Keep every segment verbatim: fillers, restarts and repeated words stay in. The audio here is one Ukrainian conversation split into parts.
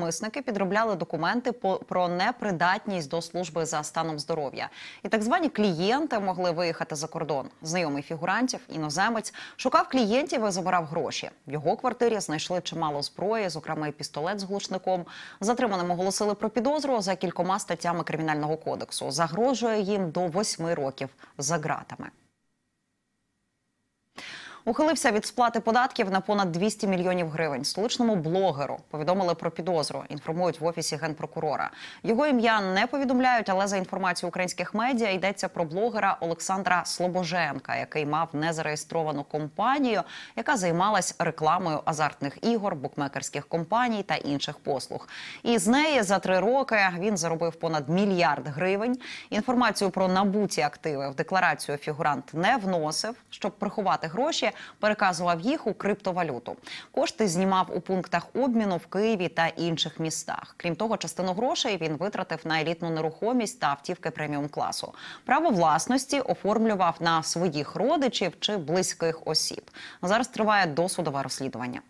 Мисники підробляли документи по, про непридатність до служби за станом здоров'я. І так звані клієнти могли виїхати за кордон. Знайомий фігурантів, іноземець, шукав клієнтів і забирав гроші. В його квартирі знайшли чимало зброї, зокрема і пістолет з глушником. Затриманим оголосили про підозру за кількома статтями Кримінального кодексу. Загрожує їм до восьми років за ґратами. Ухилився від сплати податків на понад двісті мільйонів гривень столичному блогеру. Повідомили про підозру, інформують в Офісі Генпрокурора. Його ім'я не повідомляють, але за інформацією українських медіа йдеться про блогера Олександра Слобоженка, який мав незареєстровану компанію, яка займалась рекламою азартних ігор, букмекерських компаній та інших послуг. І з неї за три роки він заробив понад мільярд гривень. Інформацію про набуті активи в декларацію фігурант не вносив, щоб приховати гроші, переказував їх у криптовалюту. Кошти знімав у пунктах обміну в Києві та інших містах. Крім того, частину грошей він витратив на елітну нерухомість та автівки преміум-класу. Право власності оформлював на своїх родичів чи близьких осіб. Зараз триває досудове розслідування.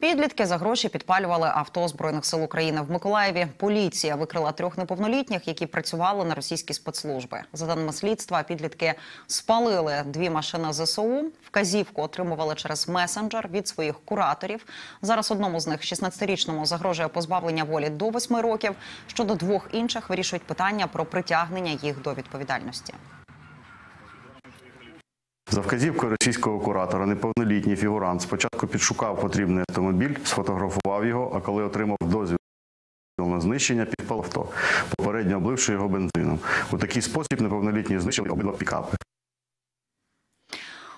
Підлітки за гроші підпалювали авто Збройних сил України в Миколаєві. Поліція викрила трьох неповнолітніх, які працювали на російські спецслужби. За даними слідства, підлітки спалили дві машини зе ес у. Вказівку отримували через месенджер від своїх кураторів. Зараз одному з них, шістнадцятирічному, загрожує позбавлення волі до восьми років. Щодо двох інших вирішують питання про притягнення їх до відповідальності. За вказівкою російського куратора неповнолітній фігурант спочатку підшукав потрібний автомобіль, сфотографував його, а коли отримав дозвіл на знищення, підпалив авто, попередньо обливши його бензином. У такий спосіб неповнолітні знищили обидва пікапи.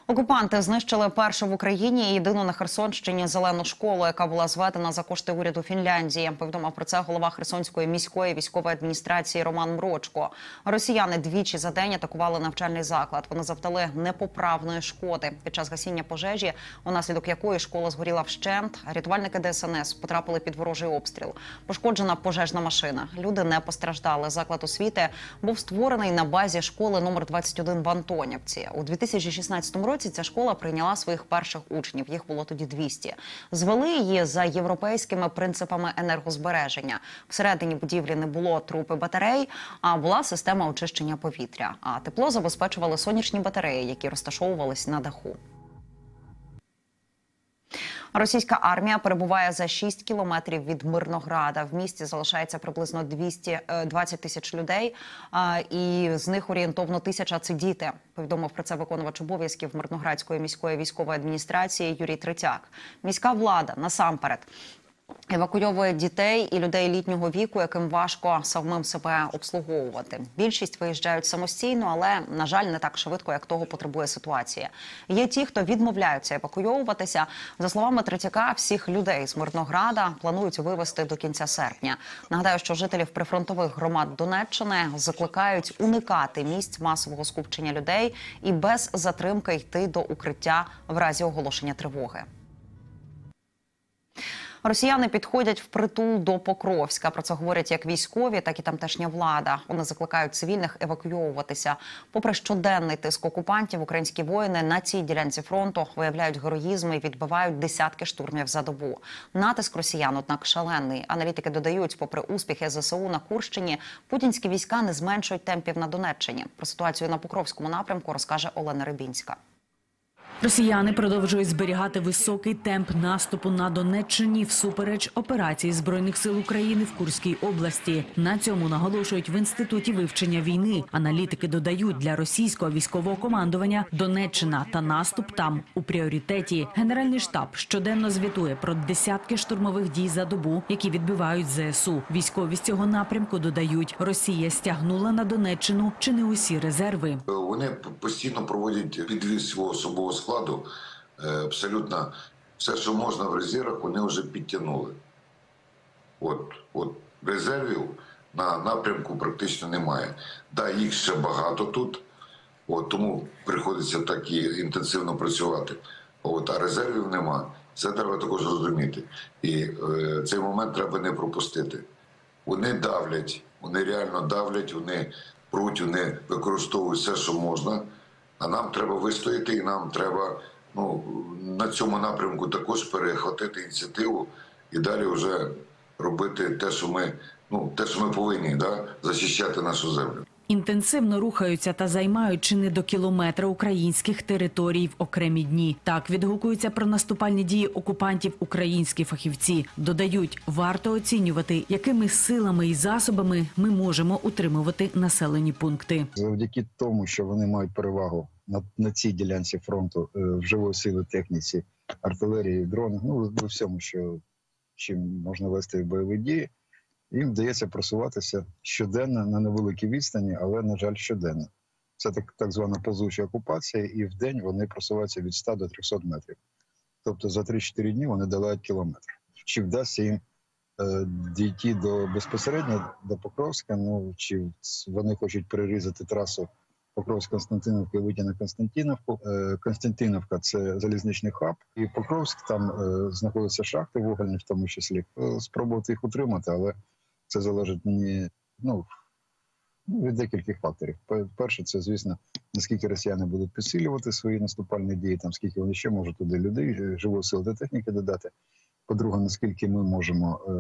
Окупанти знищили першу в Україні і єдину на Херсонщині зелену школу, яка була зведена за кошти уряду Фінляндії. Повідомив про це голова Херсонської міської військової адміністрації Роман Мрочко. Росіяни двічі за день атакували навчальний заклад. Вони завдали непоправної шкоди під час гасіння пожежі, унаслідок якої школа згоріла вщент. Рятувальники де ес ен ес потрапили під ворожий обстріл. Пошкоджена пожежна машина. Люди не постраждали. Заклад освіти був створений на базі школи номер двадцять один в Антонівці. У дві тисячі шістнадцятому році ця школа прийняла своїх перших учнів. Їх було тоді двісті. Звели її за європейськими принципами енергозбереження. Всередині будівлі не було труб і батарей, а була система очищення повітря. А тепло забезпечували сонячні батареї, які розташовувалися на даху. Російська армія перебуває за шість кілометрів від Мирнограда. В місті залишається приблизно двісті двадцять тисяч людей, і з них орієнтовно тисяча – це діти. Повідомив про це виконувач обов'язків Мирноградської міської військової адміністрації Юрій Третяк. Міська влада насамперед евакуйовує дітей і людей літнього віку, яким важко самим себе обслуговувати. Більшість виїжджають самостійно, але, на жаль, не так швидко, як того потребує ситуація. Є ті, хто відмовляються евакуйовуватися. За словами Третяка, всіх людей з Мирнограда планують вивезти до кінця серпня. Нагадаю, що жителів прифронтових громад Донеччини закликають уникати місць масового скупчення людей і без затримки йти до укриття в разі оголошення тривоги. Росіяни підходять впритул до Покровська. Про це говорять як військові, так і тамтешня влада. Вони закликають цивільних евакуйовуватися. Попри щоденний тиск окупантів, українські воїни на цій ділянці фронту виявляють героїзм і відбивають десятки штурмів за добу. Натиск росіян, однак, шалений. Аналітики додають, попри успіхи зе ес у на Курщині, путінські війська не зменшують темпів на Донеччині. Про ситуацію на Покровському напрямку розкаже Олена Рябінська. Росіяни продовжують зберігати високий темп наступу на Донеччині всупереч операції Збройних сил України в Курській області. На цьому наголошують в Інституті вивчення війни. Аналітики додають, для російського військового командування Донеччина та наступ там у пріоритеті. Генеральний штаб щоденно звітує про десятки штурмових дій за добу, які відбивають зе ес у. Військові з цього напрямку додають, Росія стягнула на Донеччину чи не усі резерви. Вони постійно проводять підвіз свого особового складу. Абсолютно все, що можна в резервах, вони вже підтягнули. От, от резервів на напрямку практично немає. Да, їх ще багато тут, от, тому приходиться так і інтенсивно працювати. От, а резервів немає. Це треба також розуміти. І е, цей момент треба не пропустити. Вони давлять, вони реально давлять, вони пруть, вони використовують все, що можна. А нам треба вистояти і нам треба ну, на цьому напрямку також перехватити ініціативу і далі вже робити те, що ми, ну, те, що ми повинні, да, захищати нашу землю. Інтенсивно рухаються та займають чи не до кілометра українських територій в окремі дні. Так відгукуються про наступальні дії окупантів українські фахівці. Додають, варто оцінювати, якими силами і засобами ми можемо утримувати населені пункти. Завдяки тому, що вони мають перевагу на, на цій ділянці фронту в живої сили, техніці, артилерії, дронів, ну, у всьому, що, чим можна вести в бойові дії, їм вдається просуватися щоденно на невеликій відстані, але, на жаль, щоденно. Це так, так звана повзуча окупація, і в день вони просуваються від ста до трьохсот метрів. Тобто за три-чотири дні вони долають кілометр. Чи вдасться їм е, дійти до, безпосередньо до Покровська, ну, чи вони хочуть перерізати трасу Покровськ-Константинівка і вийти на Константинівку. Е, Константинівка – це залізничний хаб, і Покровськ, там е, знаходяться шахти вугільні в тому числі. Е, спробувати їх утримати, але це залежить не, ну, від декількох факторів. Перше, це, звісно, наскільки росіяни будуть підсилювати свої наступальні дії, там, скільки вони ще можуть туди людей, живої сили та техніки додати. По-друге, наскільки ми можемо е,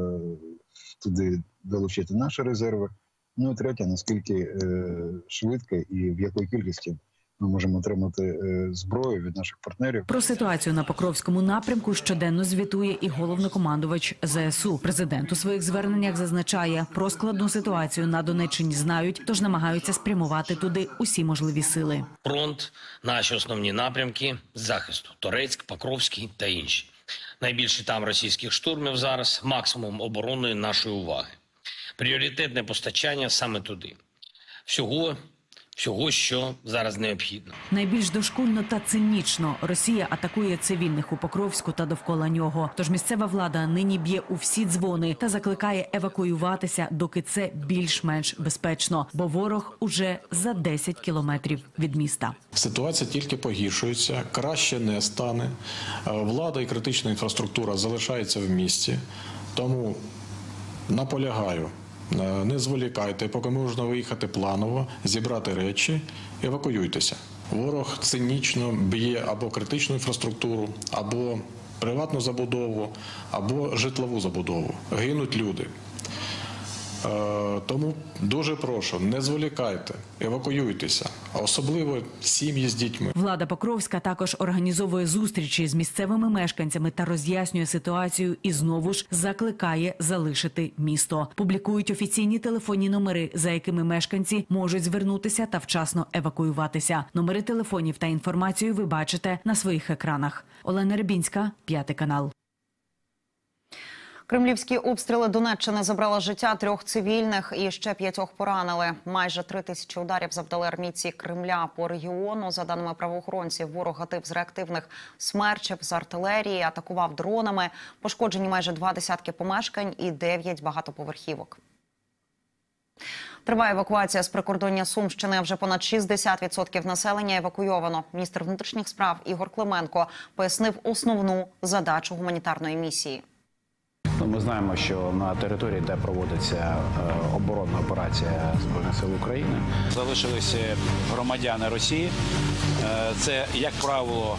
туди долучити наші резерви. Ну і третє, наскільки е, швидко і в якої кількості ми можемо отримати зброю від наших партнерів. Про ситуацію на Покровському напрямку щоденно звітує і головнокомандувач зе ес у. Президент у своїх зверненнях зазначає, про складну ситуацію на Донеччині знають, тож намагаються спрямувати туди усі можливі сили. Фронт, наші основні напрямки захисту – Торецьк, Покровський та інші. Найбільше там російських штурмів зараз, максимум оборони нашої уваги. Пріоритетне постачання саме туди. Всього... Всього, що зараз необхідно. Найбільш дошкульно та цинічно Росія атакує цивільних у Покровську та довкола нього. Тож місцева влада нині б'є у всі дзвони та закликає евакуюватися, доки це більш-менш безпечно. Бо ворог уже за десять кілометрів від міста. Ситуація тільки погіршується, краще не стане. Влада і критична інфраструктура залишаються в місті. Тому наполягаю. Не зволікайте, поки можна виїхати планово, зібрати речі, евакуюйтеся. Ворог цинічно б'є або критичну інфраструктуру, або приватну забудову, або житлову забудову. Гинуть люди. Тому дуже прошу, не зволікайте, евакуюйтеся, особливо сім'ї з дітьми. Влада Покровська також організовує зустрічі з місцевими мешканцями та роз'яснює ситуацію і знову ж закликає залишити місто. Публікують офіційні телефонні номери, за якими мешканці можуть звернутися та вчасно евакуюватися. Номери телефонів та інформацію ви бачите на своїх екранах. Олена Рябінська, п'ятий канал. Кремлівські обстріли Донеччини забрали життя трьох цивільних і ще п'ятьох поранили. Майже три тисячі ударів завдали армійці Кремля по регіону. За даними правоохоронців, ворог гатив з реактивних смерчів, з артилерії, атакував дронами. Пошкоджені майже два десятки помешкань і дев'ять багатоповерхівок. Триває евакуація з прикордоння Сумщини. Вже понад шістдесят відсотків населення евакуйовано. Міністр внутрішніх справ Ігор Клименко пояснив основну задачу гуманітарної місії. Ми знаємо, що на території, де проводиться оборонна операція Збройних сил України, залишилися громадяни Росії. Це, як правило,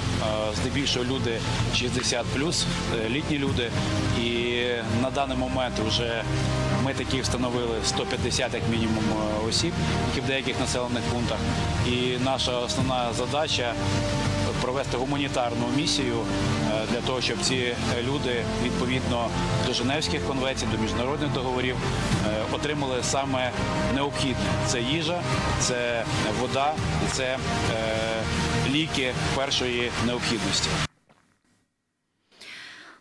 здебільшого люди шістдесят плюс, літні люди. І на даний момент вже ми такі встановили сто п'ятдесят як мінімум осіб, які в деяких населених пунктах. І наша основна задача – провести гуманітарну місію для того, щоб ці люди відповідно до Женевських конвенцій, до міжнародних договорів отримали саме необхідне. Це їжа, це вода і це ліки першої необхідності.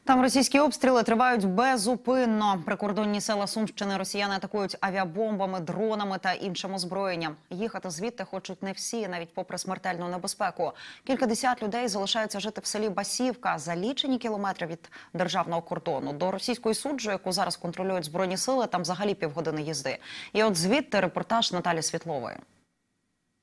Там російські обстріли тривають безупинно. Прикордонні села Сумщини росіяни атакують авіабомбами, дронами та іншим озброєнням. Їхати звідти хочуть не всі, навіть попри смертельну небезпеку. Кількадесят людей залишаються жити в селі Басівка за лічені кілометри від державного кордону. До російської суджу, яку зараз контролюють Збройні сили, там взагалі півгодини їзди. І от звідти репортаж Наталі Світлової.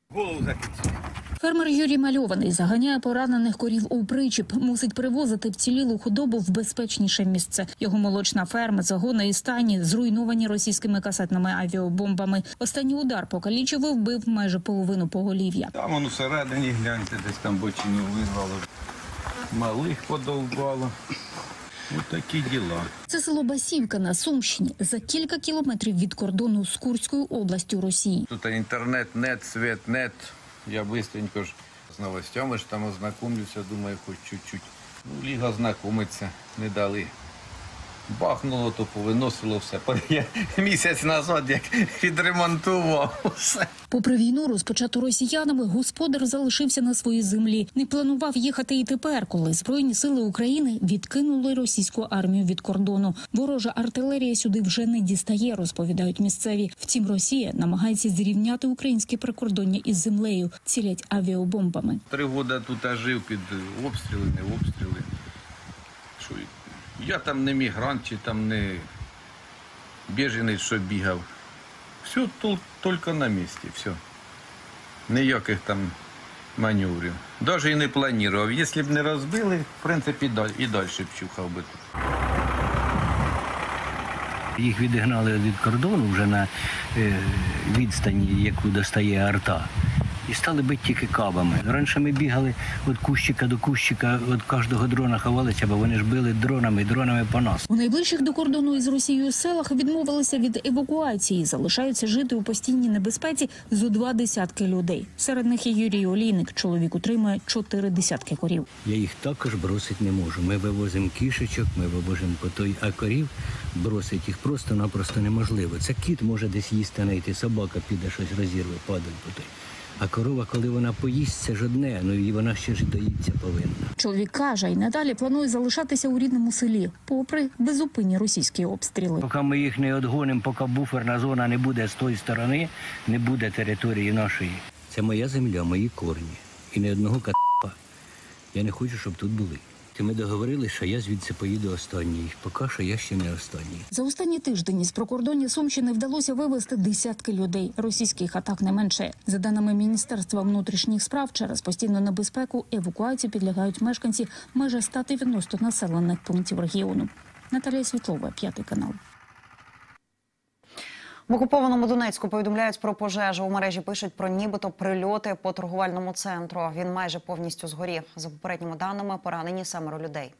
Голову закінчили. Фермер Юрій Мальований заганяє поранених корів у причіп. Мусить привозити вцілілу худобу в безпечніше місце. Його молочна ферма, загони і стані зруйновані російськими касетними авіабомбами. Останній удар покалічив і вбив майже половину поголів'я. Там воно всередині, гляньте, десь там бочину вирвало. малих подовбало. Ось такі діла. Це село Басівка на Сумщині, за кілька кілометрів від кордону з Курською областю Росії. Тут інтернет, нет, світ, нет. Я швидко ж з новостями ж там ознакомлюся, думаю, хоч чуть-чуть. Ну, ліга знайомиться, не дали. Бахнуло, то повиносило все. Я місяць назад як відремонтував все. Попри війну, розпочату росіянами, господар залишився на своїй землі. Не планував їхати і тепер, коли Збройні сили України відкинули російську армію від кордону. Ворожа артилерія сюди вже не дістає, розповідають місцеві. Втім, Росія намагається зрівняти українське прикордоння із землею, цілять авіабомбами. Три роки тут жив під обстріли, не обстріли. Що і? Я там не мігрант, чи там не біженець, що бігав. Все тут тільки на місці, все. Ніяких там маневрів. Навіть і не планував. Якщо б не розбили, в принципі, і далі б чухав би тут. Їх відігнали від кордону вже на відстані, яку достає арта. І стали бити тільки кабами. Раніше ми бігали від кущика до кущика, від кожного дрона ховалися, бо вони ж били дронами, дронами по нас. У найближчих до кордону із Росією селах відмовилися від евакуації. Залишаються жити у постійній небезпеці зо два десятки людей. Серед них і Юрій Олійник. Чоловік утримує чотири десятки корів. Я їх також бросити не можу. Ми вивозимо кішечок, ми вивозимо по той, а корів бросити їх просто-напросто неможливо. Це кіт може десь їсти знайти, собака піде, щось розірве, падає по той. А корова, коли вона поїсть, це ж одне, ну і вона ще ж доїться повинна. Чоловік каже, і надалі планує залишатися у рідному селі, попри безупинні російські обстріли. Поки ми їх не відгонимо, поки буферна зона не буде з тої сторони, не буде території нашої. Це моя земля, мої корні. І ні одного к***а я не хочу, щоб тут були. Ми договорилися, що я звідси поїду останній. Поки що я ще не останній. За останні тиждень із прикордоння Сумщини вдалося вивезти десятки людей. Російських атак не менше. За даними Міністерства внутрішніх справ, через постійну небезпеку евакуації підлягають мешканці майже ста дев'яноста населених пунктів регіону. Наталія Світлова, п'ятий канал. В окупованому Донецьку повідомляють про пожежу. У мережі пишуть про нібито прильоти по торговельному центру. Він майже повністю згорів. За попередніми даними, поранені семеро людей.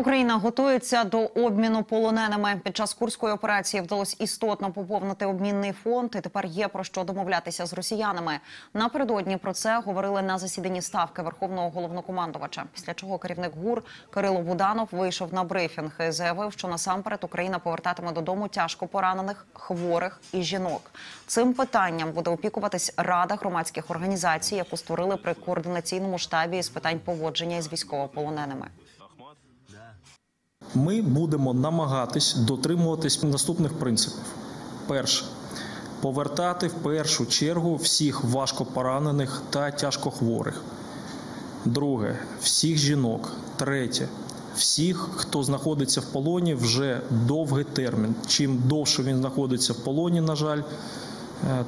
Україна готується до обміну полоненими. Під час Курської операції вдалося істотно поповнити обмінний фонд, і тепер є про що домовлятися з росіянами. Напередодні про це говорили на засіданні Ставки Верховного Головнокомандувача, після чого керівник ГУР Кирило Буданов вийшов на брифінг і заявив, що насамперед Україна повертатиме додому тяжко поранених, хворих і жінок. Цим питанням буде опікуватись Рада громадських організацій, яку створили при координаційному штабі з питань поводження із військовополоненими. Ми будемо намагатись дотримуватись наступних принципів. Перше. Повертати в першу чергу всіх важкопоранених та тяжкохворих. Друге. Всіх жінок. Третє. Всіх, хто знаходиться в полоні вже довгий термін. Чим довше він знаходиться в полоні, на жаль,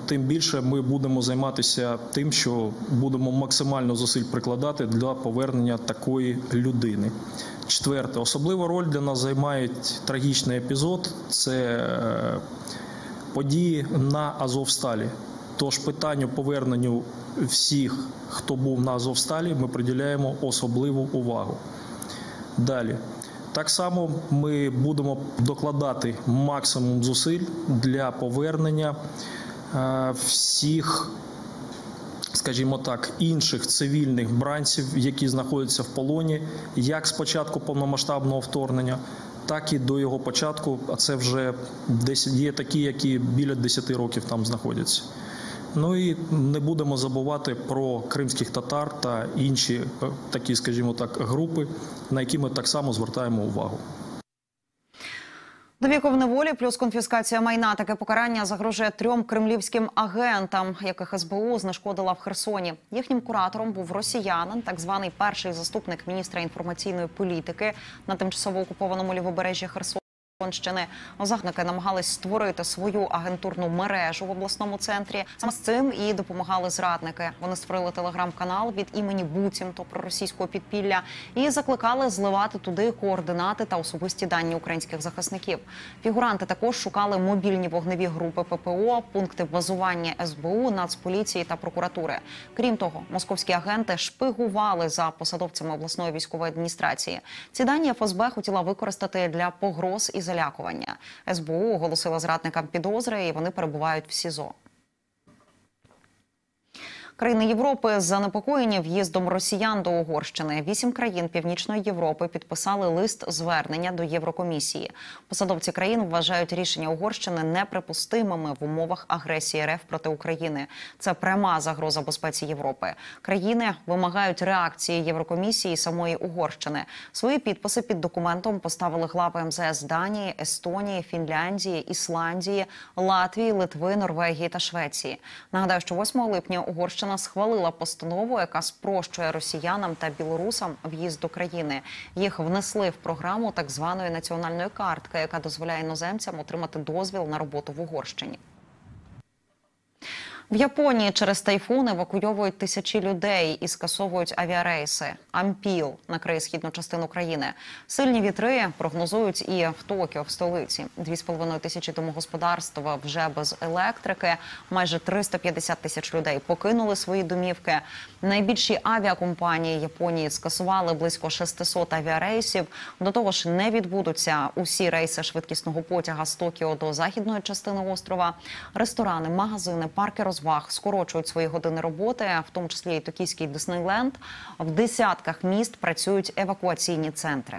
тим більше ми будемо займатися тим, що будемо максимально зусиль прикладати для повернення такої людини. Четверте. Особливу роль для нас займає трагічний епізод – це події на Азовсталі. Тож питанню поверненню всіх, хто був на Азовсталі, ми приділяємо особливу увагу. Далі. Так само ми будемо докладати максимум зусиль для повернення всіх, скажімо так, інших цивільних бранців, які знаходяться в полоні, як з початку повномасштабного вторгнення, так і до його початку, а це вже є такі, які біля десяти років там знаходяться. Ну і не будемо забувати про кримських татар та інші такі, скажімо так, групи, на які ми так само звертаємо увагу. Довіков неволі плюс конфіскація майна. Таке покарання загрожує трьом кремлівським агентам, яких ес бе у знешкодила в Херсоні. Їхнім куратором був росіянин, так званий перший заступник міністра інформаційної політики на тимчасово окупованому лівобережжі Херсону. Херсонщини. Загарбники намагались створити свою агентурну мережу в обласному центрі. Саме з цим і допомагали зрадники. Вони створили телеграм-канал від імені буцімто проросійського підпілля і закликали зливати туди координати та особисті дані українських захисників. Фігуранти також шукали мобільні вогневі групи пе пе о, пункти базування ес бе у, Нацполіції та прокуратури. Крім того, московські агенти шпигували за посадовцями обласної військової адміністрації. Ці дані еф ес бе хотіла використати для погроз і залякування. ес бе у оголосила зрадникам підозри, і вони перебувають в СІЗО. Країни Європи занепокоєні в'їздом росіян до Угорщини. Вісім країн Північної Європи підписали лист звернення до Єврокомісії. Посадовці країн вважають рішення Угорщини неприпустимими в умовах агресії ер еф проти України. Це пряма загроза безпеці Європи. Країни вимагають реакції Єврокомісії і самої Угорщини. Свої підписи під документом поставили глави ем зе ес Данії, Естонії, Фінляндії, Ісландії, Латвії, Литви, Норвегії та Швеції. Нагадаю, що восьмого липня Угорщина схвалила постанову, яка спрощує росіянам та білорусам в'їзд до країни. Їх внесли в програму так званої національної картки, яка дозволяє іноземцям отримати дозвіл на роботу в Угорщині. В Японії через тайфун евакуйовують тисячі людей і скасовують авіарейси. Ампіл накриє східну частину країни. Сильні вітри прогнозують і в Токіо, в столиці. дві з половиною тисячі домогосподарств вже без електрики. Майже триста п'ятдесят тисяч людей покинули свої домівки. Найбільші авіакомпанії Японії скасували близько шестисот авіарейсів. До того ж, не відбудуться усі рейси швидкісного потяга з Токіо до західної частини острова. Ресторани, магазини, парки розвитку. Скорочують свої години роботи, в тому числі і Токійський Диснейленд. В десятках міст працюють евакуаційні центри.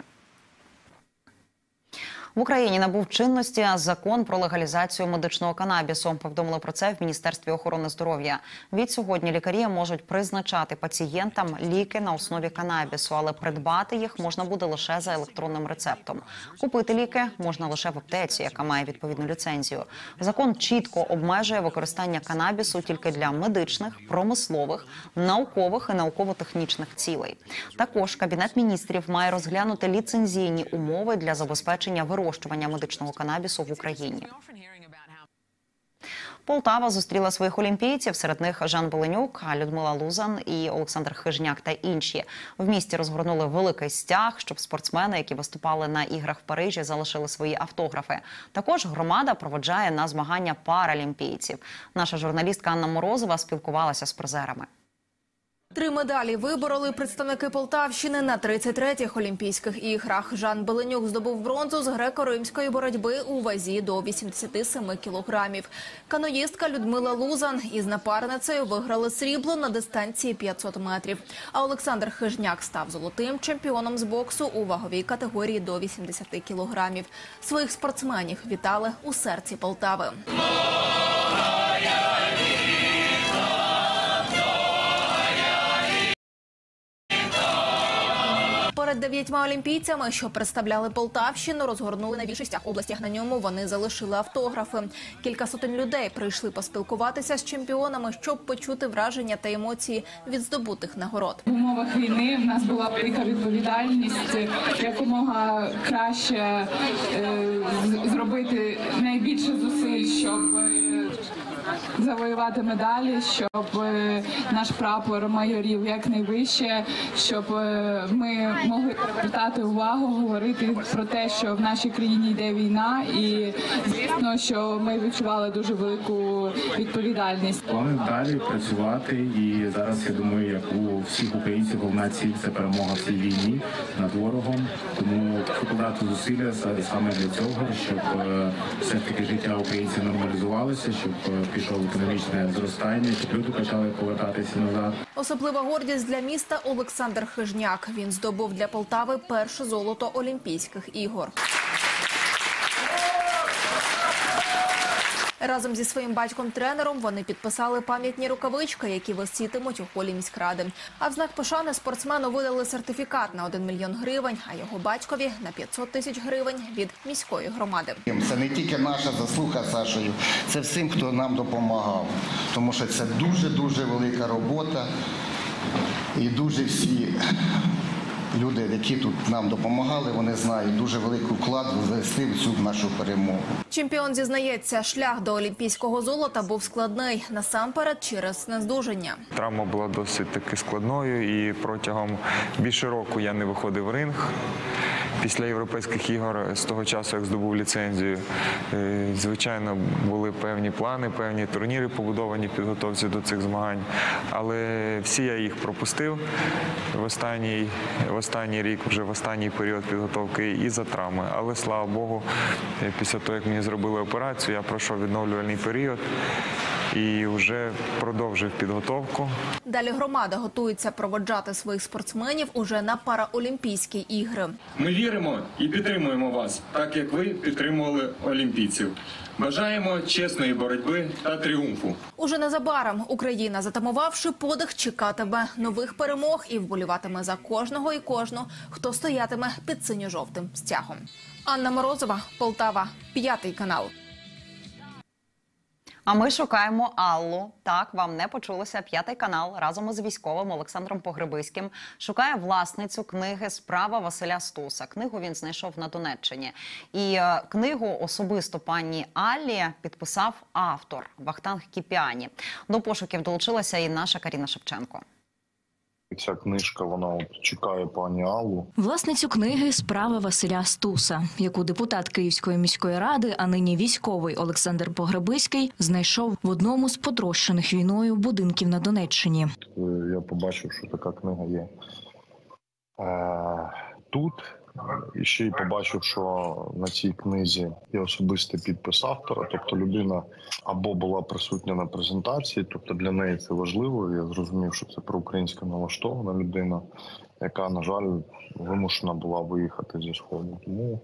В Україні набув чинності закон про легалізацію медичного канабісу. Повідомили про це в Міністерстві охорони здоров'я. Від сьогодні лікарі можуть призначати пацієнтам ліки на основі канабісу, але придбати їх можна буде лише за електронним рецептом. Купити ліки можна лише в аптеці, яка має відповідну ліцензію. Закон чітко обмежує використання канабісу тільки для медичних, промислових, наукових і науково-технічних цілей. Також Кабінет міністрів має розглянути ліцензійні умови для забезпечення виробництва вирощування медичного канабісу в Україні. Полтава зустріла своїх олімпійців, серед них Жан Болинюк, Людмила Лузан і Олександр Хижняк та інші. В місті розгорнули великий стяг, щоб спортсмени, які виступали на іграх в Парижі, залишили свої автографи. Також громада проводжає на змагання паралімпійців. Наша журналістка Анна Морозова спілкувалася з призерами. Три медалі вибороли представники Полтавщини на тридцять третіх Олімпійських іграх. Жан Болинюк здобув бронзу з греко-римської боротьби у вазі до вісімдесяти семи кілограмів. Каноїстка Людмила Лузан із напарницею виграли срібло на дистанції п'ятсот метрів. А Олександр Хижняк став золотим чемпіоном з боксу у ваговій категорії до вісімдесяти кілограмів. Своїх спортсменів вітали у серці Полтави. Перед дев'ятьма олімпійцями, що представляли Полтавщину, розгорнули найбільший стяг області. На ньому вони залишили автографи. Кілька сотень людей прийшли поспілкуватися з чемпіонами, щоб почути враження та емоції від здобутих нагород. В умовах війни в нас була велика відповідальність якомога краще е, зробити найбільше зусиль, щоб е, завоювати медалі, щоб е, наш прапор майорів якнайвище, щоб е, ми могли привертати увагу, говорити про те, що в нашій країні йде війна, і звісно, що ми відчували дуже велику відповідальність. Плани далі працювати, і зараз, я думаю, як у всіх українців, головна ціль – це перемога в цій війні над ворогом. Тому покладати зусилля саме для цього, щоб все-таки життя українців нормалізувалося, щоб пішов економічне зростання, щоб люди почали повертатися назад. Особлива гордість для міста – Олександр Хижняк. Він здобув для Полтави перше золото Олімпійських ігор. Разом зі своїм батьком-тренером вони підписали пам'ятні рукавички, які висітимуть у холі міськради. А в знак пошани спортсмену видали сертифікат на один мільйон гривень, а його батькові – на п'ятсот тисяч гривень від міської громади. Це не тільки наша заслуга з Сашою, це всім, хто нам допомагав. Тому що це дуже-дуже велика робота і дуже всі... люди, які тут нам допомагали, вони знають, дуже великий вклад внесли в цю нашу перемогу. Чемпіон зізнається, шлях до олімпійського золота був складний, насамперед через нездужання. Травма була досить таки складною і протягом більше року я не виходив в ринг. Після європейських ігор, з того часу, як здобув ліцензію, звичайно, були певні плани, певні турніри побудовані в підготовці до цих змагань. Але всі я їх пропустив в останній, в останній рік, вже в останній період підготовки із-за травми. Але, слава Богу, після того, як мені зробили операцію, я пройшов відновлювальний період і вже продовжив підготовку. Далі громада готується проводжати своїх спортсменів уже на параолімпійські ігри. Ми віримо і підтримуємо вас, так як ви підтримували олімпійців. Бажаємо чесної боротьби та тріумфу. Уже незабаром Україна, затамувавши подих, чекатиме нових перемог і вболіватиме за кожного і кожну, хто стоятиме під синьо-жовтим стягом. Анна Морозова, Полтава, п'ятий канал. А ми шукаємо Аллу. Так, вам не почулося. П'ятий канал разом із військовим Олександром Погребиським шукає власницю книги «Справа Василя Стуса». Книгу він знайшов на Донеччині. І книгу особисто пані Аллі підписав автор Вахтанг Кіпіані. До пошуків долучилася і наша Каріна Шевченко. Ця книжка, вона чекає пані Аллу. Власницю книги «Справа Василя Стуса», яку депутат Київської міської ради, а нині військовий Олександр Погребиський, знайшов в одному з потрощених війною будинків на Донеччині. Я побачив, що така книга є тут. І ще й побачив, що на цій книзі є особистий підпис автора, тобто людина або була присутня на презентації, тобто для неї це важливо, я зрозумів, що це проукраїнська налаштована людина, яка, на жаль, вимушена була виїхати зі Сходу. Тому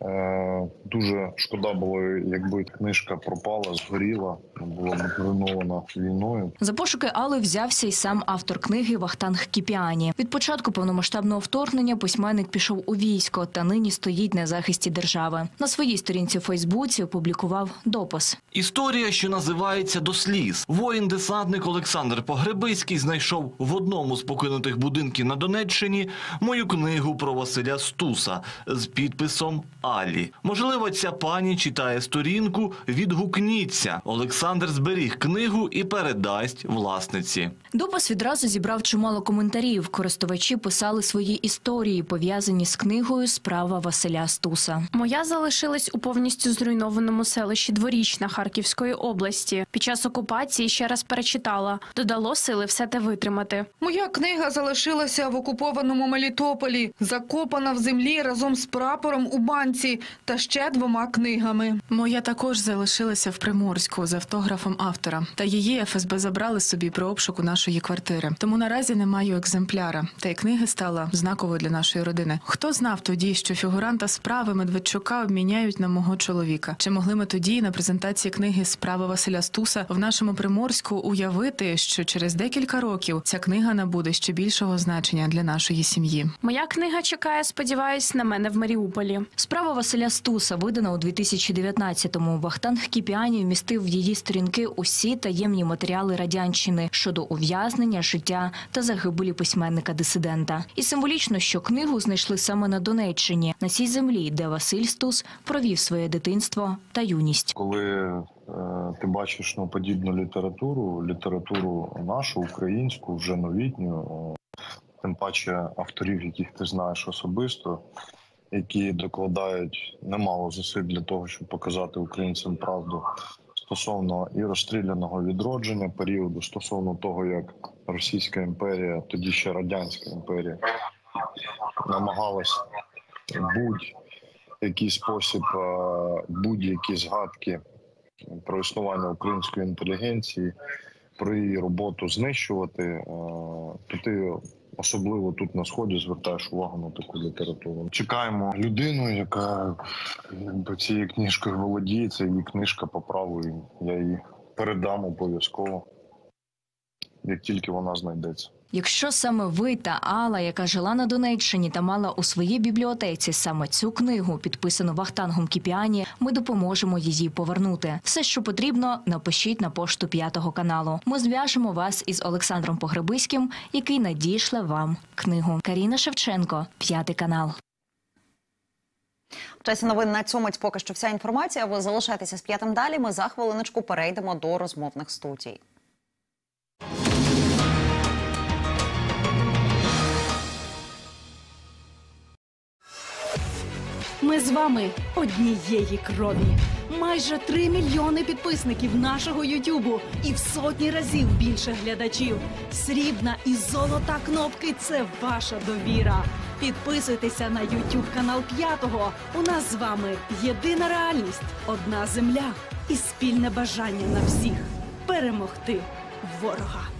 е дуже шкода було, якби книжка пропала, згоріла, була зруйнована війною. За пошуки Алли взявся й сам автор книги Вахтанг Кіпіані. Від початку повномасштабного вторгнення письменник пішов у військо та нині стоїть на захисті держави. На своїй сторінці в Фейсбуці опублікував допис. Історія, що називається «До сліз». Воїн-десантник Олександр Погребиський знайшов в одному з покинутих будинків на Донеччині мою книгу про Василя Стуса з підписом Алі. Можливо, ця пані читає сторінку, відгукніться. Олександр зберіг книгу і передасть власниці. Допис відразу зібрав чимало коментарів. Користувачі писали свої історії, пов'язані з книгою «Справа Василя Стуса». Моя залишилась у повністю зруйнованому селищі Дворічна Харківської області. Під час окупації ще раз перечитала. Додало сили все те витримати. Моя книга залишилася в окупованому Мелітополі, закопана в землі разом з прапором у банці та ще двома книгами. Моя також залишилася в Приморську з автографом автора. Та її ФСБ забрали собі при обшуку нашої квартири. Тому наразі не маю екземпляра. Та й книга стала знаковою для нашої родини. Хто знав тоді, що фігуранта справи Медведчука обміняють на мого чоловіка? Чи могли ми тоді на презентації книги «Справа Василя Стуса» в нашому Приморську уявити, що через декілька років ця книга набуде ще більшого значення для нашої сім'ї? Моя книга чекає, сподіваюсь, на мене в Маріуполі. «Справа Василя Стуса» видана у дві тисячі дев'ятнадцятому. Вахтанг Кіпіані вмістив в її сторінки усі таємні матеріали радянщини щодо ув'язнення, життя та загибелі письменника-дисидента. І символічно, що книгу знайшли саме на Донеччині, на цій землі, де Василь Стус провів своє дитинство та юність. Коли ти бачиш ну, подібну літературу, літературу нашу, українську, вже новітню, тим паче авторів, яких ти знаєш особисто, які докладають немало зусиль для того, щоб показати українцям правду стосовно і розстріляного відродження періоду, стосовно того, як Російська імперія, тоді ще Радянська імперія, намагалась будь-який спосіб, будь-які згадки про існування української інтелігенції, при роботу знищувати, то ти особливо тут на Сході звертаєш увагу на таку літературу. Чекаємо людину, яка цією книжкою володіє, це її книжка по праву, я її передам обов'язково, як тільки вона знайдеться. Якщо саме ви та Алла, яка жила на Донеччині та мала у своїй бібліотеці саме цю книгу, підписану Вахтангом Кіпіані, ми допоможемо її повернути. Все, що потрібно, напишіть на пошту п'ятого каналу. Ми зв'яжемо вас із Олександром Погребиським, який надійшле вам книгу. Каріна Шевченко, п'ятий канал. В часі новин на цьому поки що вся інформація. Ви залишайтеся з п'ятим далі. Ми за хвилиночку перейдемо до розмовних студій. Ми з вами однієї крові. Майже три мільйони підписників нашого Ютубу і в сотні разів більше глядачів. Срібна і золота кнопки – це ваша довіра. Підписуйтеся на Ютуб-канал п'ятого. У нас з вами єдина реальність, одна земля і спільне бажання на всіх – перемогти ворога.